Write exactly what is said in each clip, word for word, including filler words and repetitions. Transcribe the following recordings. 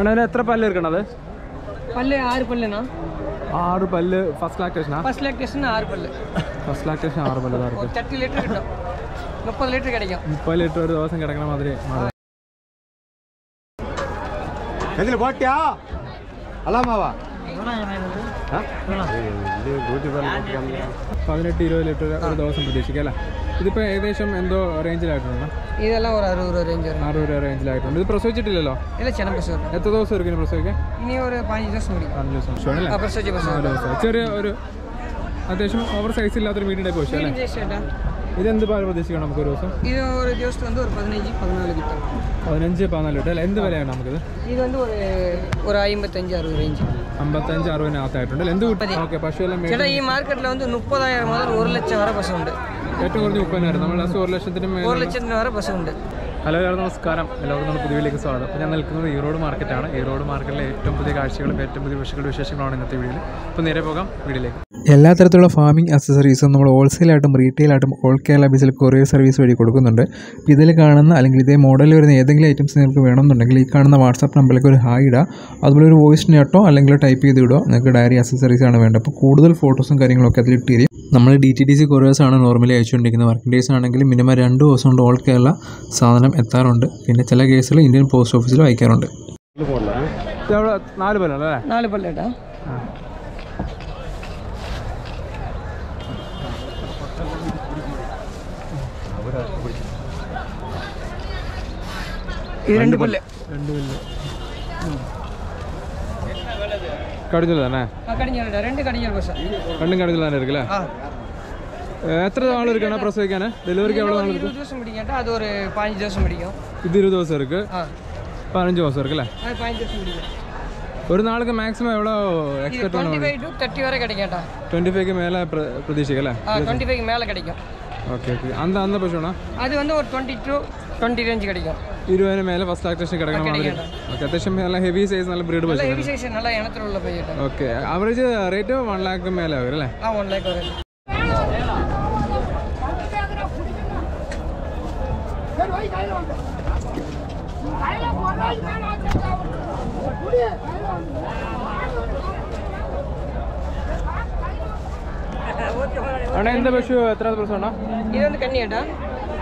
അങ്ങനെ എത്ര പല്ല് എടുക്കണത്? പല്ല് ആറ് പല്ലാണ്. ആറ് പല്ല് ഫസ്റ്റ് ലാക്ടേഷനാ? ഫസ്റ്റ് ലാക്ടേഷൻ ആറ് പല്ല്. ഫസ്റ്റ് ലാക്ടേഷൻ ആറ് പല്ല് ആർക്ക്? മുപ്പത് ലിറ്റർ കിട്ടും. മുപ്പത് ലിറ്റർ കിടക്കാം. മുപ്പത് ലിറ്റർ ഒരു ദിവസം കിടക്കണ മാതിരി. എങ്ങനെ ബോട്ടിയാ? അലമാവാ. പതിനെട്ട് ഇരുപത് ലിറ്റർ ഒരു ദിവസം പ്രതീക്ഷിക്കാം അല്ലേ? ഇതിപ്പോൾ ഏകദേശം എന്തോ റേഞ്ചിലായിട്ടുണ്ടോ? ഇതെല്ലാം ഒരു അറുപത് റേഞ്ച് അറുപത് രൂപ റേഞ്ചിലായിട്ടുണ്ട്. ഇത് പ്രസവിച്ചിട്ടില്ലല്ലോ? ഇല്ല, ചെന പ്രസവം. എത്ര ദിവസം എടുക്കും പ്രസവിക്കാൻ? ഇനി ഒരു പതിനഞ്ച് ദിവസം കൂടി. പതിനഞ്ച് ദിവസം പ്രസവിച്ചു. ചെറിയ ഒരു അത്യാവശ്യം ഓവർ സൈസ് ഇല്ലാത്തൊരു വീടിൻ്റെ പോഷ അല്ലേ? ഇതെന്ത് പാല് പ്രതീക്ഷിക്കണം നമുക്ക് ഒരു ദിവസം? ഇത് ഒരു ദിവസം വന്ന് ഒരു പതിനഞ്ച് പതിനാല് കിട്ടും. പതിനഞ്ച് പതിനാല് കിട്ടും അല്ലേ? എന്ത് വിലയാണ് നമുക്കിത്? ഇത് വന്ന് ഒരു ഒരു അമ്പത്തഞ്ച് അറുപത് റേഞ്ച്. അമ്പത്തഞ്ച് അറുപതിനകത്തായിട്ടുണ്ട്. എന്ത് കൂട്ടി? ഓക്കെ, പശുവെല്ലാം ചേട്ടാ ഈ മാർക്കറ്റിൽ വന്ന് മുപ്പതായിരം മുതൽ ഒരു ലക്ഷം വരെ പശുണ്ട്. ഏറ്റവും കുറഞ്ഞ മുപ്പതിനായിരം. നമ്മൾ ലാസ്റ്റ് ഒരു ലക്ഷത്തിന് ഒരു ലക്ഷത്തിന് വരെ പശുണ്ട്. ഹലോ എല്ലാവരും നമസ്കാരം. എല്ലാവർക്കും നമ്മൾ പുതിയയിലേക്ക് സ്വാഗതം. അപ്പോൾ ഞാൻ നിൽക്കുന്നത് ഈറോഡ് മാർക്കറ്റാണ്. ഈറോഡ് മാർക്കറ്റിലെ ഏറ്റവും പുതിയ കാഴ്ചകളും ഏറ്റവും പുതിയ പശുക്കളുടെ വിശേഷങ്ങളാണ് ഇന്നത്തെ വീഡിയോയിൽ. അപ്പോൾ നേരെ പോകാം വീഡിയോയിലേക്ക്. എല്ലാ തരത്തിലുള്ള ഫാമിംഗ് അക്സസറീസും നമ്മൾ ഹോൾസെയിലായിട്ടും റീറ്റെയിലായിട്ടും ഓൾ കേരള ബേസിൽ കൊറിയർ സർവീസ് വഴി കൊടുക്കുന്നുണ്ട്. ഇതിൽ കാണുന്ന അല്ലെങ്കിൽ ഇതേ മോഡലിൽ വരുന്ന ഏതെങ്കിലും ഐറ്റംസ് നിങ്ങൾക്ക് വേണമെന്നുണ്ടെങ്കിൽ ഈ കാണുന്ന വാട്സാപ്പ് നമ്പറിലേക്ക് ഒരു ഹായ് ഇടുക. അതുപോലെ ഒരു വോയിസ് നോട്ടോ അല്ലെങ്കിൽ ടൈപ്പ് ചെയ്ത് ഇടുക. നിങ്ങൾക്ക് ഡയറി അക്സസറീസ് ആണ് വേണ്ടത്. അപ്പോൾ കൂടുതൽ ഫോട്ടോസും കാര്യങ്ങളൊക്കെ അതിൽ ഇട്ട് തരും. നമ്മൾ ഡി ടി ഡി സി കൊറിയേഴ്സാണ് നോർമലി അയച്ചുകൊണ്ടിരിക്കുന്നത്. വർക്കിംഗ് ഡേയ്സ് ആണെങ്കിൽ മിനിമം രണ്ട് ദിവസം കൊണ്ട് ഓൾ കേരള സാധനം എത്താറുണ്ട്. പിന്നെ ചില കേസിൽ ഇന്ത്യൻ പോസ്റ്റ് ഓഫീസിലും അയക്കാറുണ്ട്. കടിഞ്ഞൂൽ തന്നെ രണ്ടും കടിഞ്ഞൂൽ തന്നെ എടുക്കല്ലേ? എത്ര നാൾ എടുക്കണം പ്രസവിക്കാൻ? ഡെലിവറിക്ക് എവിടെ നാൾ എടുക്കും? ഇത് ഇരുപത് ദിവസം എടുക്കും. പതിനഞ്ച് ദിവസം എടുക്കും അല്ലേ? ഒരു നാൾക്ക് മാക്സിമം എവിടെ എക്സ്പെക്ട്? ട്വന്റി ഫൈവ് മേലെ പ്രതീക്ഷിക്കല്ലേ? Okay okay. അന്ത അന്ത പശുണോ? അത് വന്ന് ഒരു ട്വന്റി ടു ട്വന്റി റേഞ്ച് കിടക്കും. ഇരുപതിന് മേലെ ഫസ്റ്റ് ലാക്ടേഷൻ കിടക്കണം. ഓക്കെ, അത്യാവശ്യം നല്ല ഹെവി സൈസ് നല്ല ബ്രീഡ് പശു. Okay, average rate one lakh മേലെ വരും അല്ലേ? വൺ ലാക്ക് വരും. അണ്ണാ എന്താ പശു? എത്ര ദിവസമാണ്? ഇതൊന്ന് കണ്ണി കേട്ടാ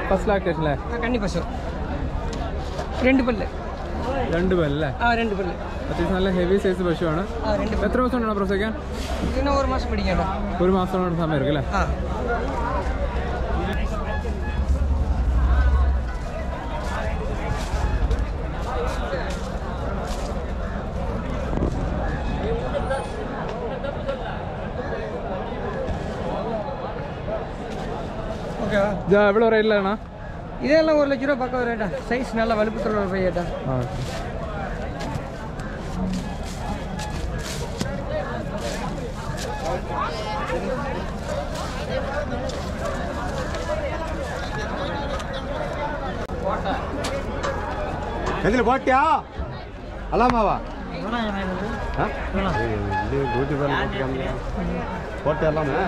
ഫസ്റ്റ് ലാക്ടേഷൻ അല്ലേ? കണ്ണി പശു. രണ്ട് പല്ല്. രണ്ട് പല്ലേ? ആ, രണ്ട് പല്ല്. അത്യാവശ്യം നല്ല ഹെവി സൈസ് പശുവാണ്. എത്ര ദിവസം ഉണ്ടോ പ്രസവിക്കാൻ? ഇതിന് ഒരു മാസം പിടിക്കട്ടോ. ഒരു മാസത്തോടെ സമയം എടുക്കും അല്ലേ? இது எவ்வளோ ரேட்டில் அண்ணா? இதெல்லாம் ஒரு லட்ச ரூபா பக்கம் ரேட்டா? சைஸ் நல்லா வலுப்பத்தில் ஒரு ரேட்டா? எதில் போட்டியா அலாமாவா? போட்டே எல்லாமே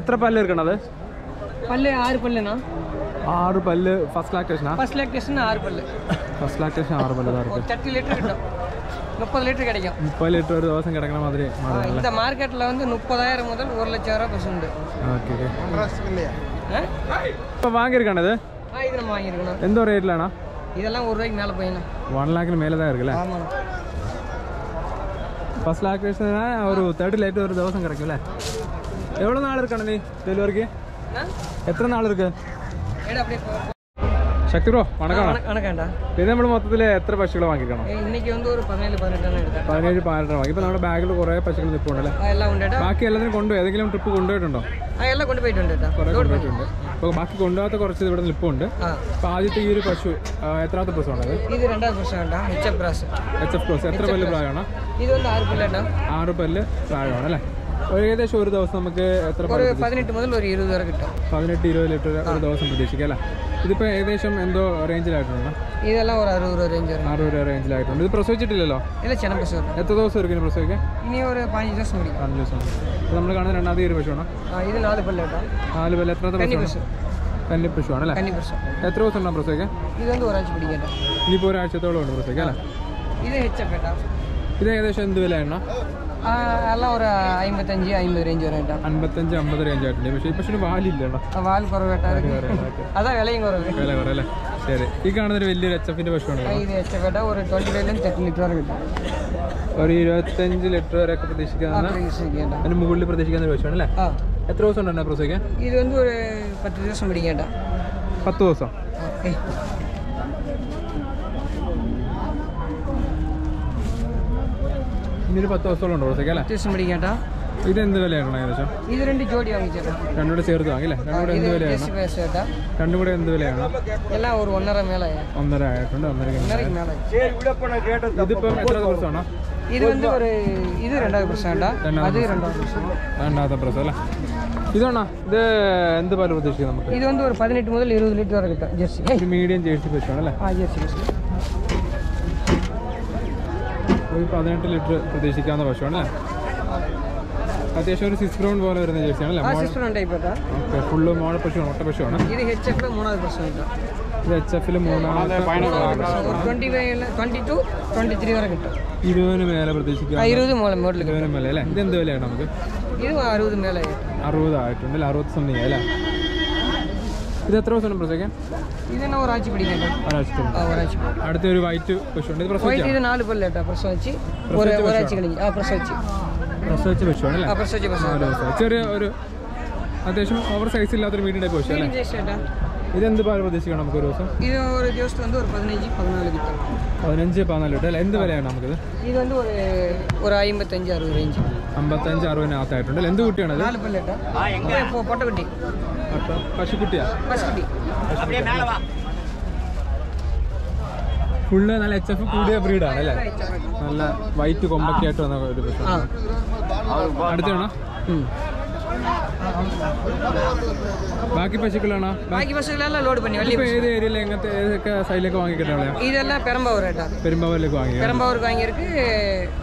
എത്ര പല്ല് എടുക്കണത്? പല്ല് ആറ് പല്ലാണ്. ആറ് പല്ല് ഫസ്റ്റ് ലാക്ടേഷനാ? ഫസ്റ്റ് ലാക്ടേഷൻ ആറ് പല്ല്. ഫസ്റ്റ് ലാക്ടേഷൻ ആറ് പല്ല് ആർക്ക്? മുപ്പത് ലിറ്റർ കിട്ടും. മുപ്പത് ലിറ്റർ കിടക്കാം. മുപ്പത് ലിറ്റർ ഒരു ദിവസം കിടക്കണ മാതിരി. இந்த மார்க்கெட்ல வந்து മുപ്പതിനായിരം മുതൽ ഒരു ലക്ഷം വരെ പശുണ്ട്. Okay okay. കോൺട്രാസ്റ്റ് ഇല്ലയാ? ഇപ്പോ വാങ്ങി ഇരിക്കണത്? ആ, ഇതിനെ വാങ്ങി ഇരിക്കണം. എന്തോ റേറ്റിലാണ്? ഇതെല്ലാം ഒരു രൂപയ്ക്ക് മേലെ പോയിനാ. ഒരു ലക്ഷത്തിന് മേലെ தான் இருக்குല്ലേ? ആമാ. ഫസ്റ്റ് ലാക്ടേഷൻ ഒരു മുപ്പത് ലിറ്റർ ഒരു ദിവസം കിടക്കുമല്ലേ? എവിടെ നാൾ എടുക്കണം നീ ഡെലിവറിക്ക്? എത്ര നാൾ എടുക്കും? ശക്തി ബ്രോ വണക്കം. പിന്നെ നമ്മൾ മൊത്തത്തിൽ എത്ര പശുക്കളെ വാങ്ങിക്കണം? പതിനേഴ് പതിനെട്ടെണ്ണം വാങ്ങി. ഇപ്പൊ നമ്മുടെ ബാഗിൽ കുറെ പശുക്കൾ നിൽപ്പുണ്ടല്ലേ? ബാക്കി എല്ലാത്തിനും കൊണ്ടുപോയി ഏതെങ്കിലും ട്രിപ്പ് കൊണ്ടുപോയിട്ടുണ്ടോ? കൊണ്ടുപോയിട്ടുണ്ട്. ബാക്കി കൊണ്ടുപോകാത്ത കുറച്ച് ഇവിടെ നിൽപ്പുണ്ട്. അപ്പൊ ആദ്യത്തെ ഈ ഒരു പശു എത്രാമത്തെ പ്രസവമാണ്? ഇത് രണ്ടാമത്തെ പ്രസവമാണ്. H F cross. H F cross. എത്ര പല്ല് പ്രായമാണ്? ആറ് പല്ല് പ്രായമാണ് അല്ലേ? ഏകദേശം ഒരു ദിവസം നമുക്ക് എത്ര പതിനെട്ട് മുതൽ ഒരു ഇരുപത് വരെ കിട്ടും. പതിനെട്ട് ഇരുപത് ലിറ്റർ ഒരു ദിവസം പ്രതീക്ഷിക്കാം അല്ലേ? ഇതിപ്പോൾ ഏകദേശം എന്തോ റേഞ്ചിലായിട്ടുണ്ടോ? ഇതെല്ലാം ഒരു അറുപത് രൂപ റേഞ്ച് അറുപത് രൂപ റേഞ്ചിലായിട്ടുണ്ട്. ഇത് പ്രസവിച്ചിട്ടില്ലല്ലോ? ഇല്ല, ക്ഷണം പ്രസവം. എത്ര ദിവസം ഒരുക്കിന് പ്രസവിക്കാൻ? ഇനി ഒരു പതിനഞ്ച് ദിവസം കൂടി. പതിനഞ്ച് ദിവസം. അപ്പോൾ നമ്മൾ കാണുന്ന രണ്ടാമത് ഒരു പശുവാണോ? ഇത് നാല് പല്ല് കേട്ടോ. നാല് പല്ല്. എത്രാമത്തെ പശു? കന്നി പശുവാണല്ലേ? കന്നി പശു. എത്ര ദിവസം ഉണ്ടാകും പ്രസവിക്കാൻ? ഇതെന്തോ ഒരാഴ്ച പിടിക്കട്ടോ. ഇനിയിപ്പോൾ ഒരാഴ്ചത്തോളം ഉണ്ട് പ്രസവിക്കാൻ അല്ലേ? ഇത് എച്ച് എഫ് കേട്ടോ. ഇത് ഏകദേശം എന്ത് വില എണ്ണ? എല്ലാം ഒരു അമ്പത്തഞ്ച് അമ്പത് റേഞ്ച് വരെ കേട്ടോ. അമ്പത്തഞ്ച് അമ്പത് റേഞ്ച് ആയിട്ടുണ്ട്. പക്ഷേ ഈ പക്ഷേ വാലില്ലേട്ടോ? വാൽ കുറവേട്ടാ, അതാ വിലയും കുറവ്. വില കുറവല്ലേ? ശരി. ഈ കാണുന്നൊരു വലിയൊരു എച്ച് എഫിൻ്റെ പശുവാണ്. ഇത് എച്ച് എഫ് കേട്ടോ. ഒരു ട്വൻറ്റി ഫൈവിലും തെർട്ടി ലിറ്റർ വരെ കിട്ടും. ഒരു ഇരുപത്തഞ്ച് ലിറ്റർ വരെയൊക്കെ പ്രതീക്ഷിക്കാവുന്ന അതിന് മുകളിൽ പ്രതീക്ഷിക്കുന്ന ഒരു പശുവാണല്ലേ? എത്ര ദിവസം ഉണ്ടായിരുന്നു പ്രസവിക്കാൻ? ഇതൊന്നും ഒരു പത്ത് ദിവസം പിടിക്കേണ്ട. പത്ത് ദിവസം. ഇനിയൊരു പത്ത് ദിവസത്തോളം ഉണ്ടോ പ്രസവിക്കാൻ അല്ലേ? ദിവസം പിടിക്കേണ്ട. ഇത് എന്ത് വിലയാണ് ഏകദേശം? ഇത് രണ്ട് ജോഡി വാങ്ങിച്ചേട്ടാ. രണ്ടുകൂടെ ചേർത്ത് വാങ്ങില്ലേ? രണ്ടുകൂടെ എന്ത് വിലയാണ്? രണ്ടും കൂടെ എന്ത് വിലയാണ്? എല്ലാം ഒരു ഒന്നര മേലെ. ഒന്നര ആയിട്ടുണ്ട്. ഒന്നര. ഇതിപ്പം എത്ര ദിവസമാണ്? ഇത് വന്ന് ഒരു ഇത് രണ്ടാമത്തെ പ്രശ്നമുണ്ടോ? അത് രണ്ടാമത്തെ പ്രശ്നം. രണ്ടാമത്തെ പ്രശ്നം അല്ലേ? ഇതാണോ? ഇത് എന്ത് പാല് പ്രതീക്ഷിക്കും നമുക്ക്? ഇത് വന്ന് ഒരു പതിനെട്ട് മുതൽ ഇരുപത് ലിറ്റർ വരെ കിട്ടാം. ജെർസി മീഡിയം ജേഴ്സി പശുവാണല്ലേ? ആ ജേഴ്സി പശു. ഒരു പതിനെട്ട് ലിറ്റർ പ്രതീക്ഷിക്കാവുന്ന പശുവാണല്ലേ? അത്യാവശ്യം ഒരു സിക്സ് ബ്രൗൺ പോലെ വരുന്ന ജേഴ്സിയാണല്ലേ? ഓക്കെ. ഫുള്ള് മോള പശുവാണ്, ഒട്ട പശുവാണ്. ഇത് എച്ച് എഫ് മൂന്നാമത്തെ പ്രശ്നമുണ്ടോ? ഇത് എച്ച് എഫിൽ മൂന്നാമത്തെ ഇരുപതിന് മേലെ പ്രതീക്ഷിക്കാം. ഇരുപത് ഇരുപതിന് മേലെ അല്ലേ? ഇത് എന്ത് വിലയാണ് നമുക്ക്? ഇത് അറുപത് മേലെ. അറുപതായിട്ടുണ്ടല്ലേ? അറുപത് സംതിങ് അല്ലേ? ഇത് എത്ര ദിവസം പ്രസവിക്കാൻ? ഇതെല്ലാം ഒരാഴ്ച പിടിക്കട്ടെ. ഒരാഴ്ച. അടുത്ത ഒരു വൈറ്റ് പശുണ്ട്. ഇത് നാല് പല്ല് കേട്ടോ. പ്രസവിച്ച് ഒരാഴ്ച കഴിഞ്ഞു. ആ പ്രസവിച്ച് പ്രസവിച്ച പശുവാണല്ലേ? പ്രസവിച്ച പശു. ചെറിയ ഒരു അത്യാവശ്യം ഓവർ സൈസ് ഇല്ലാത്തൊരു മീഡിയം ടൈപ്പ് പശു അല്ലേ? ഇതെന്ത് പാല് പ്രതീക്ഷിക്കണം നമുക്ക് ഒരു ദിവസം? ഇത് ഒരു ദിവസം ഒരു പതിനഞ്ച് പതിനാല് കിട്ടും. പതിനഞ്ച് പതിനാല് കിട്ടും അല്ലേ? എന്ത് വിലയാണ് നമുക്കിത്? ഇത് കൊണ്ട് ഒരു ഒരു അമ്പത്തഞ്ച് അറുപത് റേഞ്ച്. അമ്പത്തഞ്ച് അറുപതിനകത്തായിട്ടുണ്ട്. എന്ത് കുട്ടിയാണ്? നാല് പല്ലേട്ടാ. പൊട്ടക്കുട്ടി. പശുക്കുട്ടിയാ? പശുക്കുട്ടി. ഫുള്ള് നല്ല എച്ച് എഫ് കൂടിയ ബ്രീഡാണ് അല്ലേ? നല്ല വൈറ്റ് കൊമ്പൊക്കെ ആയിട്ട് വന്ന ഒരു പശു. അടുത്താണോ? ബാക്കി പശുക്കളാണോ? ബാക്കി പശുക്കളെല്ലാം ലോഡ് പണി. ഏത് ഏരിയയിൽ എങ്ങനത്തെ ഏതൊക്കെ സൈഡിലേക്ക് വാങ്ങിക്കിട്ടാണ്? ഇതെല്ലാം പെരമ്പാവൂരായിട്ടാ. പെരുമ്പാവൂരിലേക്ക് വാങ്ങി. പെരുമ്പാവൂർക്ക് വാങ്ങിയിർക്ക്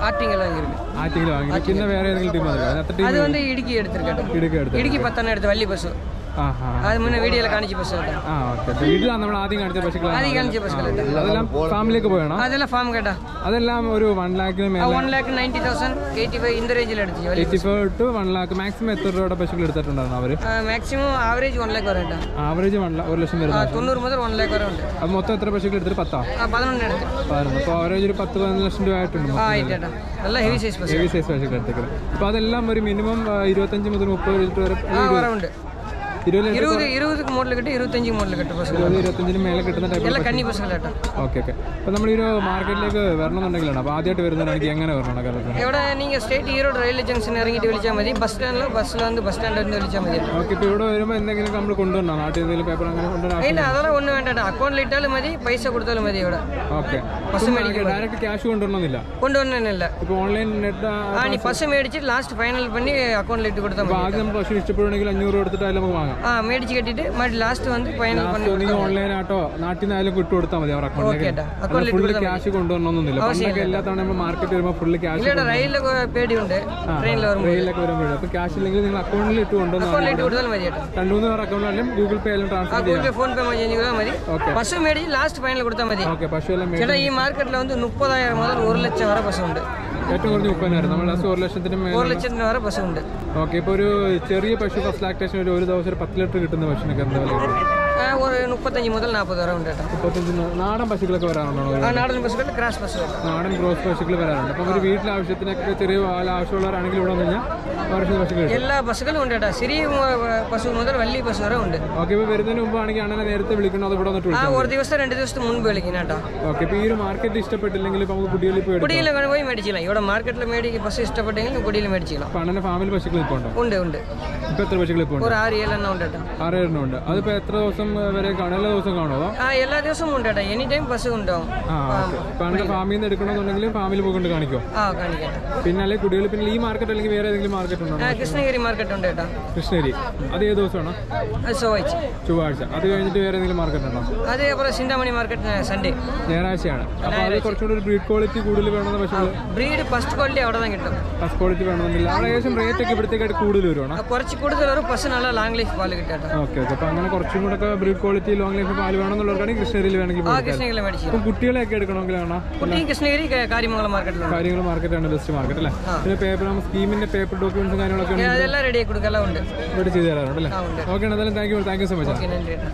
ആറ്റിങ്ങൽ വാങ്ങിയിർക്ക്. ആറ്റിങ്ങൽ വാങ്ങി. പിന്നെ വേറെ ഏതെങ്കിലും ടീം വന്നില്ല? അത് വന്ന് ഇടുക്കി എടുത്തിരിക്കട്ടോ. ഇടുക്കി എടുത്ത് ഇടുക്കി പത്തെണ്ണം എടുത്ത് വലിയ പശു. അത് മുന്നേ വീഡിയോയിൽ കാണിച്ച പശു. ആ ഓക്കെ. വീട്ടിലാണ് നമ്മൾ ആദ്യം കാണിച്ച പശുക്കൾ. ആദ്യം കാണിച്ച പശുക്കളാണ്. അതെല്ലാം ഫാമിലേക്ക് പോയാണോ? അതെല്ലാം ഫാം കേട്ടാ. അതെല്ലാം ഒരു വൺ ലാഖിന് one lakh ninety thousand eighty five ഇന്ന റേഞ്ചിൽ എടുത്തു. Eighty five to one lakh maximum എത്ര രൂപയുടെ പശുക്കൾ എടുത്തിട്ടുണ്ടായിരുന്നു അവർ? മാക്സിമം ആവറേജ് വൺ ലാഖ് വരെ ഉണ്ട്. ആവറേജ് വൺ ലാഖ് ഒരു ലക്ഷം വരെ. തൊണ്ണൂറ് മുതൽ വൺ ലാഖ് വരെ ഉണ്ട്. അപ്പോൾ മൊത്തം എത്ര പശുക്കൾ എടുത്തിട്ട്? പത്താ പതിനൊന്ന് എടുത്തു. പതിനൊന്ന്. അപ്പോൾ ആവറേജ് ഒരു പത്ത് പതിനൊന്ന് ലക്ഷം രൂപ ആയിട്ടുണ്ട്. ആ ആയിട്ടാ. നല്ല ഹെവി സൈസ് പശു. ഹെവി സൈസ് പശുക്കൾ എടുത്തേക്കാം. അപ്പോൾ അതെല്ലാം ഒരു മിനിമം ഇരുപത്തഞ്ച് മുതൽ മുപ്പത് ലിറ്റർ വരെ ഉണ്ട്. ഇരുപത് ഇരുപത് മോഡൽ കിട്ടും. ഇരുപത്തഞ്ച് മോഡൽ കിട്ടും. ഇരുപത്തഞ്ചിന് മേലെ കിട്ടുന്ന കണ്ണി പശുക്കളാട്ടോ. Okay okay. അപ്പോൾ നമ്മൾ ഈ ഒരു മാർക്കറ്റിലേക്ക് വരണമെന്നുണ്ടെങ്കിലാണ്. അപ്പോൾ ആദ്യമായിട്ട് വരുന്നതാണെങ്കിൽ എങ്ങനെ വരണം? കാരണം ഇവിടെ നിങ്ങൾ സ്റ്റേറ്റ് ഈറോഡ് റെയിൽവേ ജംഗ്ഷൻ ഇറങ്ങിയിട്ട് വിളിച്ചാൽ മതി. ബസ് സ്റ്റാൻഡിലോ ബസ്സിലോ വന്ന് ബസ് സ്റ്റാൻഡിൽ നിന്ന് വിളിച്ചാൽ മതി. ഓക്കെ. ഇപ്പോൾ ഇവിടെ വരുമ്പോൾ എന്തെങ്കിലും നമ്മൾ കൊണ്ടുവരണോ? നാട്ടിൽ എന്തെങ്കിലും പേപ്പർ അങ്ങനെ കൊണ്ടുവരണം? ഇല്ല, അതെല്ലാം ഒന്നും വേണ്ട. അക്കൗണ്ടിൽ ഇട്ടാലും മതി, പൈസ കൊടുത്താലും മതി ഇവിടെ. ഓക്കെ. ബസ് മേടിക്കുക. ഡയറക്റ്റ് ക്യാഷ് കൊണ്ടുവരണമെന്നില്ല? കൊണ്ടുവരണമെന്നില്ല. ഇപ്പോൾ ഓൺലൈൻ നെറ്റ് ആ ബസ് മേടിച്ച് ലാസ്റ്റ് ഫൈനൽ പണി അക്കൗണ്ടിൽ ഇട്ട് കൊടുത്താൽ മതി. ആദ്യം നമുക്ക് പശു ഇഷ്ടപ്പെടുകയാണെങ്കിൽ അഞ്ഞൂറ് കൊടുത്തിട്ടായാലും നമുക്ക് വാങ്ങാം. ആ മേടിച്ച് കെട്ടിട്ട് മതി. ലാസ്റ്റ് വന്ന് ഫൈനൽ പണി ഓൺലൈൻ ആട്ടോ നാട്ടിൽ നിന്നായാലും ഇട്ട് കൊടുത്താൽ മതി. അവരുടെ അക്കൗണ്ടിൽ ഫുള്ള് ക്യാഷ് കൊണ്ടുവരണമെന്നൊന്നുമില്ല. പക്ഷേ എല്ലാ തവണ നമ്മൾ മാർക്കറ്റ് വരുമ്പോൾ ഫുള്ള് ക്യാഷ്. റെയിലൊക്കെ പേടിയുണ്ട്. റെയിലൊക്കെ വരുമ്പോഴും അപ്പോൾ ക്യാഷ് ഇല്ലെങ്കിൽ നിങ്ങൾ അക്കൗണ്ടിൽ ഇട്ട് കൊണ്ടുവന്നാൽ മതി. രണ്ടു മൂന്ന് പേർ അക്കൗണ്ടിലും ഗൂഗിൾ പേ എല്ലാം ട്രാൻസ്ഫർ ചെയ്യാം. ഗൂഗിൾ പേ ഫോൺ പേ മതി. ഓക്കെ. പശു മേടിച്ച് ലാസ്റ്റ് ഫൈനൽ കൊടുത്താൽ മതി. ഓക്കെ. പശു എല്ലാം ചേട്ടാ ഈ മാർക്കറ്റിൽ വന്ന് മുപ്പതിനായിരം മുതൽ ഒരു ലക്ഷം വരെ പശു ഉണ്ട്. ഏറ്റവും കുറഞ്ഞ മുപ്പതിനായിരം. നമ്മൾ ലാസ്റ്റ് ഒരു ലക്ഷത്തിന് ഒരു ലക്ഷത്തിന് വരെ പശു ഉണ്ട്. ഓക്കെ. ഇപ്പോൾ ഒരു ചെറിയ പശു ഫസ്റ്റ് ലാക്ടേഷൻ ഒരു ഒരു ദിവസം ഒരു പത്ത് ലിറ്റർ കിട്ടുന്ന പശുവിനൊക്കെ എന്താ വില? ഒരു മുപ്പത്തഞ്ച് മുതൽ നാൽപ്പത് വരെ ഉണ്ട്. മുപ്പത്തഞ്ച്. നാടൻ പശുക്കളൊക്കെ വരാറുണ്ടോ? നാടൻ പശുക്കൾ ക്രാസ് പശു നാടൻ ക്രോസ് പശുക്കൾ വരാറുണ്ട്. അപ്പോൾ ഒരു വീട്ടിലെ ആവശ്യത്തിനൊക്കെ ചെറിയ ആവശ്യമുള്ളവരാണെങ്കിൽ ഇവിടെ കഴിഞ്ഞാൽ വർഷ പശുക്കൾ എല്ലാ പശുക്കളും ഉണ്ട് കേട്ടോ. ചെറിയ പശു മുതൽ വലിയ പശു വരെ ഉണ്ട്. ഓക്കെ. ഇപ്പോൾ വരുന്നതിന് മുമ്പ് ആണെങ്കിൽ അണ്ണനെ നേരത്തെ വിളിക്കണോ? അത് ഇവിടെ വന്നിട്ട് ആ ഒരു ദിവസം രണ്ട് ദിവസത്തിന് മുൻപ് വിളിക്കണം കേട്ടോ. ഓക്കെ. ഇപ്പോൾ ഈ ഒരു മാർക്കറ്റ് ഇഷ്ടപ്പെട്ടില്ലെങ്കിൽ നമുക്ക് കുടിയിൽ പോയി കുടിയിൽ പോയി മേടിച്ചില്ല. ഇവിടെ മാർക്കറ്റിൽ മേടിക്കുക പശു ഇഷ്ടപ്പെട്ടെങ്കിൽ കുടിയിൽ മേടിച്ചില്ല. അപ്പോൾ അണ്ണൻ്റെ ഫാമിൽ പശുക്കൾ ഇപ്പോൾ ഉണ്ടോ? ഉണ്ട് ഉണ്ട്. ഇപ്പോൾ എത്ര പശുക്കൾ ഇപ്പോൾ? ഒരു ആറ് ഏഴെണ്ണം ഉണ്ട് കേട്ടോ. ആറ് ഏഴെണ്ണം ഉണ്ട്. അതിപ്പോൾ എത്ര ദിവസം breed quality long life പാല് വേണമെന്നുള്ളവർക്കാണ് കൃഷ്ണഗിരിയിൽ വേണമെങ്കിൽ അപ്പോൾ കുട്ടികളെയൊക്കെ എടുക്കണമെങ്കിലാണ് കുട്ടിയും കൃഷ്ണഗിരി കാര്യമംഗലം മാർക്കറ്റിലാണ് കാര്യമംഗലം മാർക്കറ്റാണ് ബെസ്റ്റ് മാർക്കറ്റ് അല്ലേ. പിന്നെ പേപ്പർ സ്കീമിന്റെ പേപ്പർ ഡോക്യുമെന്റ്സും കാര്യങ്ങളൊക്കെ ഉണ്ട്, അതെല്ലാം റെഡിയാക്കി കൊടുക്കാനുണ്ട്, ഇവിടെ ചെയ്തു തരാറുണ്ട് അല്ലേ. ഓക്കെ, എന്തായാലും thank you thank you so much.